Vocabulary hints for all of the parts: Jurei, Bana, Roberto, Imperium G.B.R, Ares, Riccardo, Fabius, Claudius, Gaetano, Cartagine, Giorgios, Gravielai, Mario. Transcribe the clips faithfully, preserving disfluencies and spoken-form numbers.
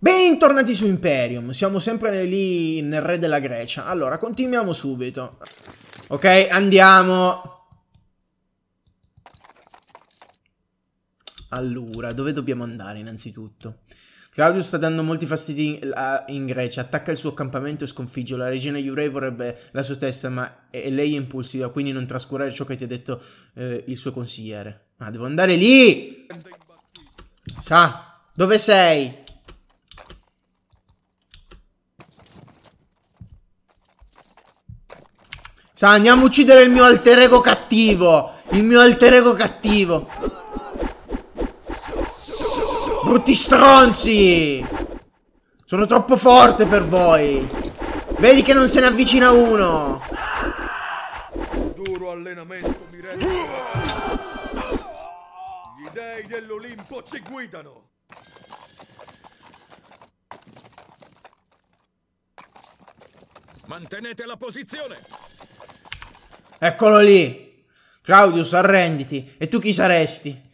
Bentornati su Imperium, siamo sempre lì nel re della Grecia. Allora, continuiamo subito. Ok, andiamo. Allora, dove dobbiamo andare innanzitutto? Claudius sta dando molti fastidi in, in Grecia, attacca il suo accampamento e sconfigge. La regina Jurei vorrebbe la sua stessa, ma è, lei è impulsiva, quindi non trascurare ciò che ti ha detto eh, il suo consigliere. Ah, devo andare lì! Sa, dove sei? Sa, andiamo a uccidere il mio alter ego cattivo! Il mio alter ego cattivo! Brutti stronzi! Sono troppo forte per voi! Vedi che non se ne avvicina uno! Duro allenamento mi rende. Gli dei dell'Olimpo ci guidano! Mantenete la posizione! Eccolo lì! Claudius, arrenditi! E tu chi saresti?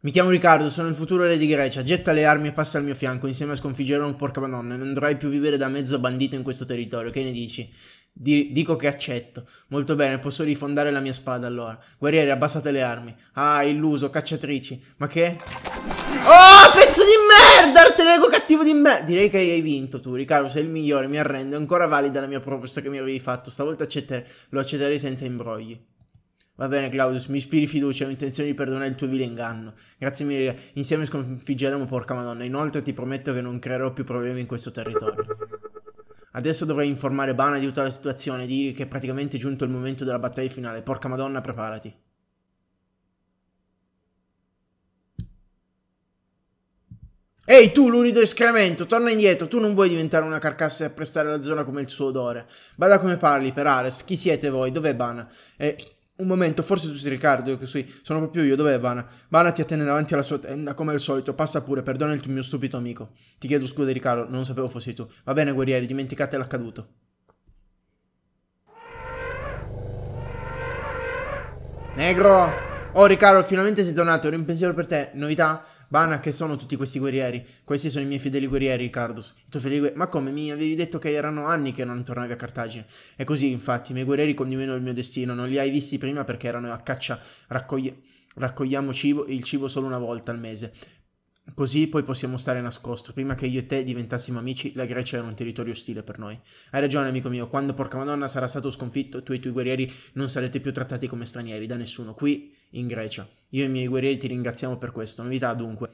Mi chiamo Riccardo, sono il futuro re di Grecia. Getta le armi e passa al mio fianco. Insieme a sconfiggere un porca madonna. Non dovrai più vivere da mezzo bandito in questo territorio. Che ne dici? Di dico che accetto. Molto bene, posso rifondare la mia spada allora. Guerrieri, abbassate le armi. Ah, illuso, cacciatrici. Ma che? Oh, pezzo di merda! Artelego cattivo di merda! Direi che hai vinto tu, Riccardo, sei il migliore, mi arrendo. È ancora valida la mia proposta che mi avevi fatto. Stavolta accettere, lo accetterei senza imbrogli. Va bene, Claudius, mi ispiri fiducia, ho intenzione di perdonare il tuo vile inganno. Grazie mille, insieme sconfiggeremo porca madonna. Inoltre ti prometto che non creerò più problemi in questo territorio. Adesso dovrei informare Bana di tutta la situazione, dirgli che è praticamente giunto il momento della battaglia finale. Porca madonna, preparati. Ehi tu, lurido escremento, torna indietro, tu non vuoi diventare una carcassa e apprestare la zona come il suo odore. Bada come parli, per Ares, chi siete voi? Dov'è Bana? Eh, un momento, forse tu sei Riccardo, che sì, sono proprio io, dov'è Bana? Bana ti attende davanti alla sua tenda, come al solito, passa pure, perdona il tuo mio stupido amico. Ti chiedo scusa Riccardo, non sapevo fossi tu. Va bene guerrieri, dimenticate l'accaduto. Negro! Oh Riccardo, finalmente sei tornato, ero in pensiero per te. Novità? Bana, che sono tutti questi guerrieri? Questi sono i miei fedeli guerrieri, Riccardo. Ma come? Mi avevi detto che erano anni che non tornavi a Cartagine. È così, infatti, i miei guerrieri condividono il mio destino. Non li hai visti prima perché erano a caccia. Raccogli... Raccogliamo cibo, il cibo solo una volta al mese. Così poi possiamo stare nascosti. Prima che io e te diventassimo amici, la Grecia era un territorio ostile per noi. Hai ragione, amico mio. Quando porca madonna sarà stato sconfitto, tu e i tuoi guerrieri non sarete più trattati come stranieri da nessuno. Qui... in Grecia. Io e i miei guerrieri ti ringraziamo per questo. Novità dunque.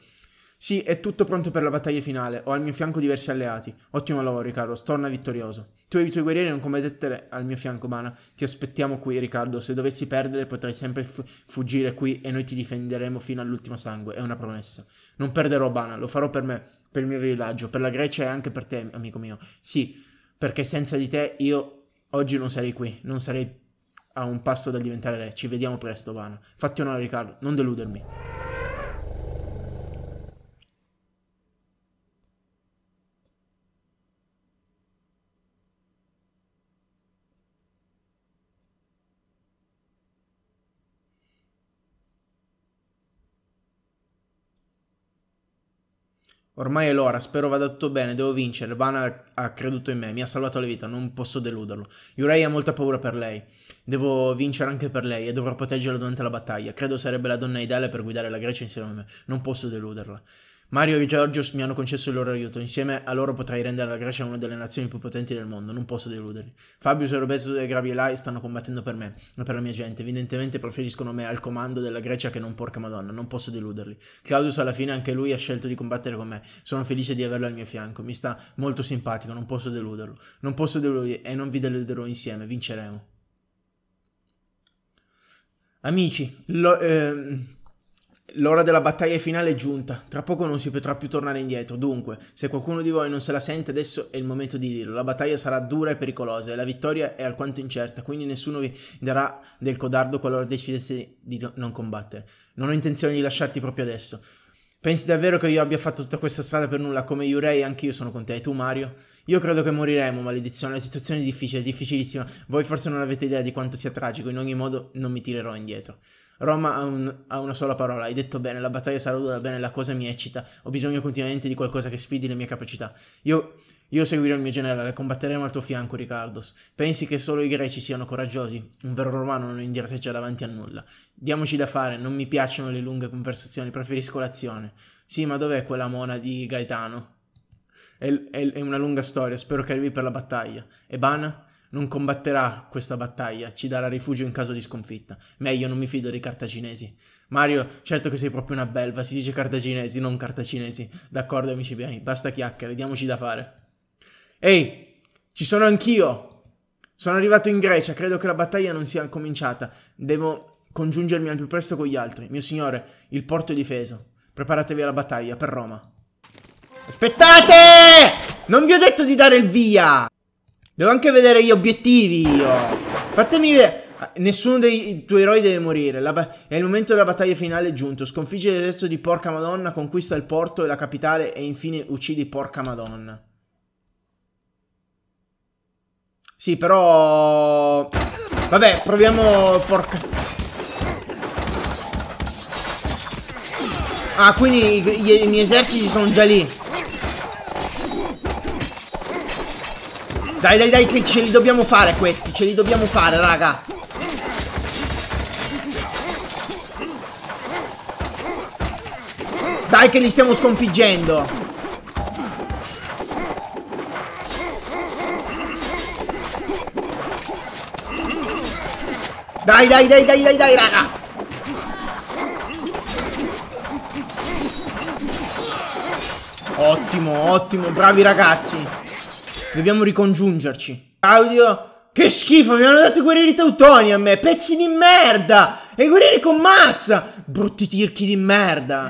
Sì, è tutto pronto per la battaglia finale. Ho al mio fianco diversi alleati. Ottimo lavoro Riccardo, torna vittorioso. Tu e i tuoi guerrieri non combattete al mio fianco Bana. Ti aspettiamo qui Riccardo. Se dovessi perdere potrai sempre fu fuggire qui e noi ti difenderemo fino all'ultimo sangue. È una promessa. Non perderò Bana, lo farò per me, per il mio villaggio, per la Grecia e anche per te amico mio. Sì, perché senza di te io oggi non sarei qui. Non sarei più a un passo da diventare re. Ci vediamo presto, Bana. Fatti onore, Riccardo. Non deludermi. Ormai è l'ora, spero vada tutto bene, devo vincere. Bana ha creduto in me, mi ha salvato la vita, non posso deluderlo. Jurei ha molta paura per lei. Devo vincere anche per lei e dovrò proteggerla durante la battaglia. Credo sarebbe la donna ideale per guidare la Grecia insieme a me. Non posso deluderla. Mario e Giorgios mi hanno concesso il loro aiuto. Insieme a loro potrai rendere la Grecia una delle nazioni più potenti del mondo. Non posso deluderli. Fabius e Roberto e Gravielai stanno combattendo per me e per la mia gente. Evidentemente preferiscono me al comando della Grecia che non porca madonna. Non posso deluderli. Claudius alla fine anche lui ha scelto di combattere con me. Sono felice di averlo al mio fianco. Mi sta molto simpatico. Non posso deluderlo. Non posso deluderli e non vi deluderò insieme. Vinceremo. Amici, lo... Ehm... l'ora della battaglia finale è giunta, tra poco non si potrà più tornare indietro, dunque, se qualcuno di voi non se la sente adesso è il momento di dirlo, la battaglia sarà dura e pericolosa e la vittoria è alquanto incerta, quindi nessuno vi darà del codardo qualora decidesse di non combattere. Non ho intenzione di lasciarti proprio adesso. Pensi davvero che io abbia fatto tutta questa strada per nulla, come Jurei, anche io sono con te, e tu Mario? Io credo che moriremo, maledizione, la situazione è difficile, difficilissima, voi forse non avete idea di quanto sia tragico, in ogni modo non mi tirerò indietro. Roma ha, un, ha una sola parola, hai detto bene, la battaglia sarà dura, bene, la cosa mi eccita, ho bisogno continuamente di qualcosa che sfidi le mie capacità. Io, io seguirò il mio generale, combatteremo al tuo fianco, Riccardo. Pensi che solo i greci siano coraggiosi? Un vero romano non indietreggia davanti a nulla. Diamoci da fare, non mi piacciono le lunghe conversazioni, preferisco l'azione. Sì, ma dov'è quella mona di Gaetano? È, è, è una lunga storia, spero che arrivi per la battaglia. E Bana? Non combatterà questa battaglia, ci darà rifugio in caso di sconfitta. Meglio, non mi fido dei cartaginesi. Mario, certo che sei proprio una belva, si dice cartaginesi, non cartacinesi. D'accordo, amici miei, basta chiacchiere, diamoci da fare. Ehi, ci sono anch'io! Sono arrivato in Grecia, credo che la battaglia non sia cominciata. Devo congiungermi al più presto con gli altri. Mio signore, il porto è difeso. Preparatevi alla battaglia, per Roma. Aspettate! Non vi ho detto di dare il via! Devo anche vedere gli obiettivi io. Fatemi vedere. Nessuno dei tuoi eroi deve morire. La è il momento della battaglia finale è giunto. Sconfigge l'esercito di porca madonna, conquista il porto e la capitale e infine uccidi porca madonna. Sì, però... Vabbè, proviamo porca... Ah, quindi i, i miei eserciti sono già lì. Dai, dai, dai, che ce li dobbiamo fare questi, ce li dobbiamo fare, raga. Dai che li stiamo sconfiggendo. Dai, dai, dai, dai, dai, dai, raga. Ottimo, ottimo, bravi ragazzi. Dobbiamo ricongiungerci. Claudio, che schifo, mi hanno dato i guerrieri teutoni a me, pezzi di merda. E i guerrieri con mazza, brutti tirchi di merda.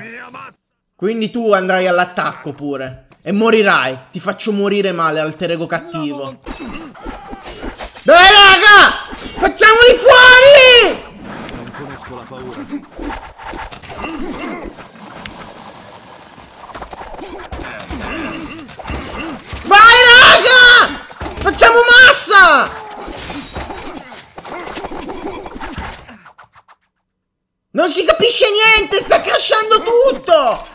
Quindi tu andrai all'attacco pure e morirai. Ti faccio morire male, alter ego cattivo. Dai raga, facciamoli fuori. Non conosco la paura. Facciamo massa! Non si capisce niente, sta crashando tutto!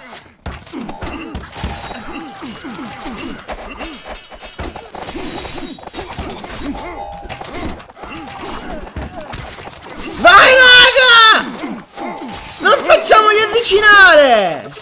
Vai raga! Non facciamoli avvicinare!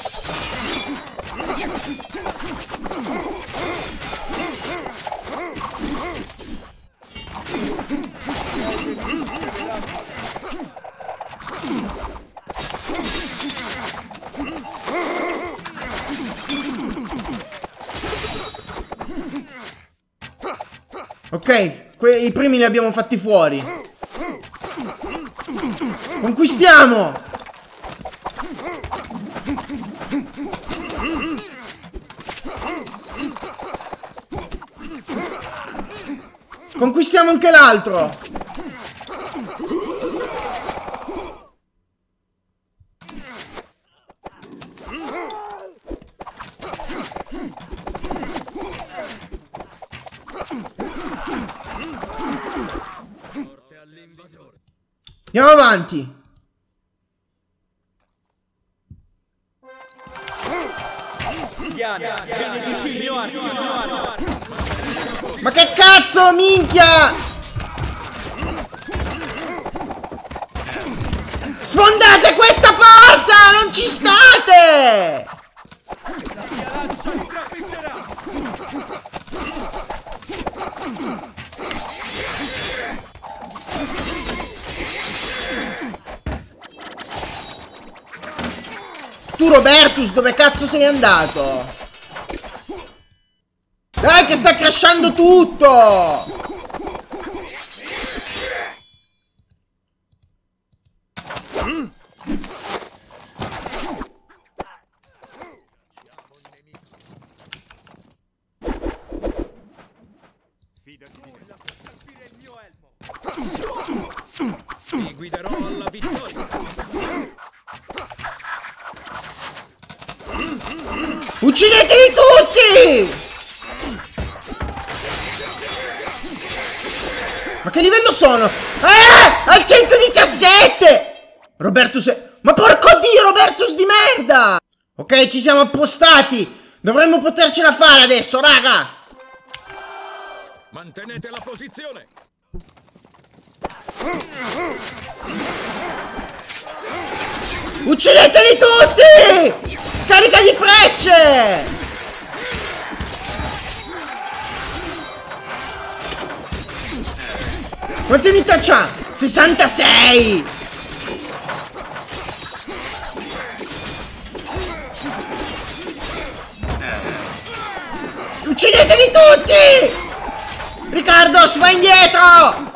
Ok, i primi li abbiamo fatti fuori. Conquistiamo! Conquistiamo anche l'altro! Andiamo avanti. Ma che cazzo, minchia! Sfondate questa porta! Non ci state! Tu Robertus, dove cazzo sei andato? Dai che sta crashando tutto! Mi guiderò alla vittoria. Uccideteli tutti! Ma che livello sono? Ah! Al centodiciassette! Roberto se... Ma porco Dio, Robertus di merda! Ok, ci siamo appostati. Dovremmo potercela fare adesso, raga. Mantenete la posizione. Uccideteli tutti! Scarica di frecce! Quanti unità c'ha? sessantasei! Uccideteli tutti! Riccardo, vai indietro!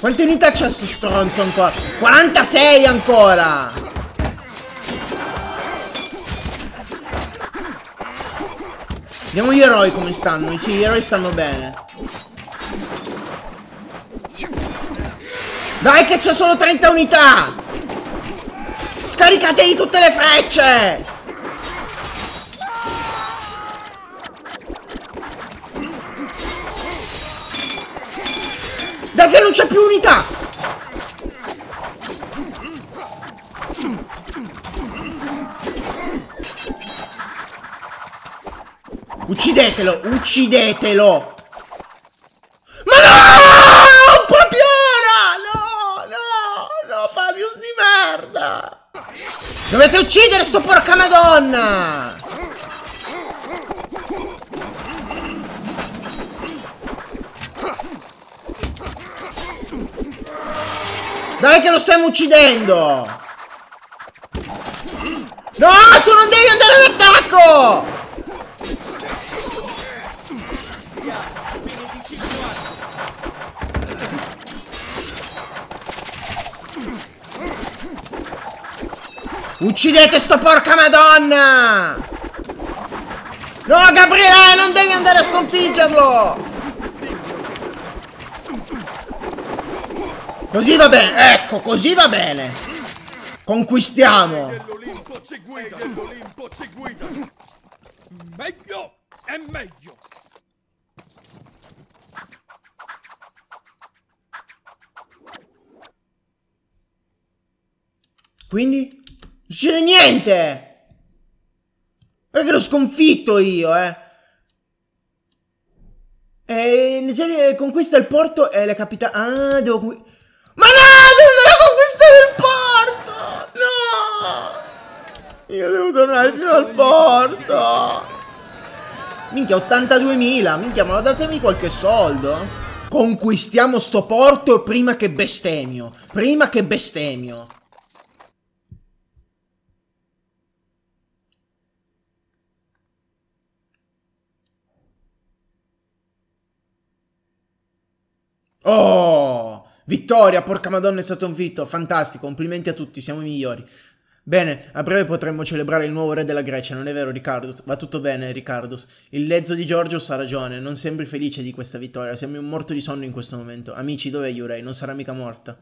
Quante unità c'ha sto stronzo ancora? quarantasei ancora! Vediamo gli eroi come stanno. Sì, gli eroi stanno bene. Dai che c'è solo trenta unità! Scaricatevi tutte le frecce! Dai che non c'è più unità! Uccidetelo! Uccidetelo! Ma no! Proprio ora! No! No! No! Fabius di merda! Dovete uccidere sto porca madonna! Dai che lo stiamo uccidendo! No, tu non devi andare all'attacco! Uccidete sto porca madonna! No, Gabriele, non devi andare a sconfiggerlo! Così va bene, ecco, così va bene. Conquistiamo. L'Olimpo ci guida, l'Olimpo ci guida. Meglio e meglio. Quindi? Non succede niente. Perché l'ho sconfitto io, eh. E se conquista il porto e la capitale... Ah, devo... Ma no, devo andare a conquistare il porto! No! Io devo tornare fino al porto! Minchia, ottantaduemila! Minchia, ma datemi qualche soldo! Conquistiamo sto porto prima che bestemmio! Prima che bestemmio! Oh! Vittoria, porca madonna, è stato un fitto, fantastico, complimenti a tutti, siamo i migliori. Bene, a breve potremmo celebrare il nuovo re della Grecia, non è vero Riccardo? Va tutto bene Riccardo, il lezzo di Giorgios ha ragione, non sembri felice di questa vittoria, sembri un morto di sonno in questo momento. Amici, dov'è Jurei? Non sarà mica morta.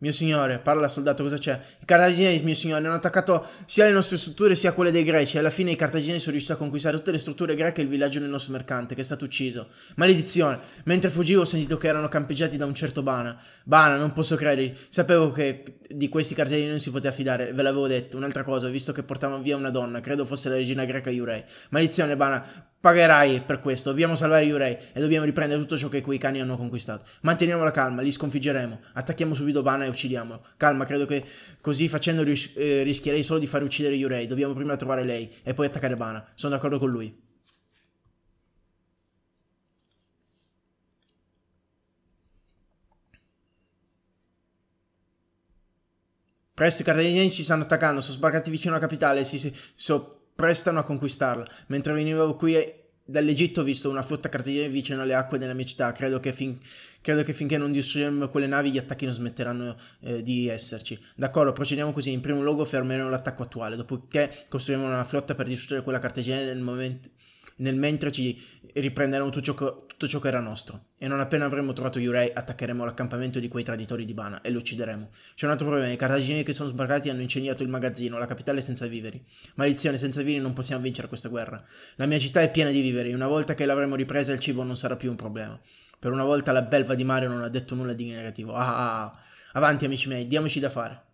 Mio signore, parla soldato, cosa c'è? I cartaginesi, mio signore, hanno attaccato sia le nostre strutture sia quelle dei greci. Alla fine i cartaginesi sono riusciti a conquistare tutte le strutture greche e il villaggio del nostro mercante, che è stato ucciso. Maledizione! Mentre fuggivo ho sentito che erano campeggiati da un certo Bana. Bana, non posso credere. Sapevo che di questi cartaginesi non si poteva fidare, ve l'avevo detto. Un'altra cosa, ho visto che portavano via una donna, credo fosse la regina greca Jurei. Maledizione, Bana! Pagherai per questo, dobbiamo salvare Jurei e dobbiamo riprendere tutto ciò che quei cani hanno conquistato. Manteniamo la calma, li sconfiggeremo. Attacchiamo subito Bana e uccidiamolo. Calma, credo che così facendo ris eh, rischierei solo di far uccidere Jurei. Dobbiamo prima trovare lei e poi attaccare Bana. Sono d'accordo con lui. Presto i cartaginesi ci stanno attaccando, sono sbarcati vicino alla capitale. Si, si, so prestano a conquistarla. Mentre venivo qui dall'Egitto ho visto una flotta cartaginese vicino alle acque della mia città. Credo che, fin credo che finché non distruggeremo quelle navi gli attacchi non smetteranno eh, di esserci. D'accordo, procediamo così. In primo luogo fermeremo l'attacco attuale, dopodiché costruiremo una flotta per distruggere quella cartaginese nel momento nel mentre ci riprenderemo tutto ciò che, tutto ciò che era nostro. E non appena avremo trovato Jurei, attaccheremo l'accampamento di quei traditori di Bana e lo uccideremo. C'è un altro problema, i cartaginesi che sono sbarcati hanno incendiato il magazzino, la capitale senza viveri. Maledizione, senza viveri non possiamo vincere questa guerra. La mia città è piena di viveri, una volta che l'avremo ripresa il cibo non sarà più un problema. Per una volta la belva di Mario non ha detto nulla di negativo. Ah, ah, ah. Avanti amici miei, diamoci da fare.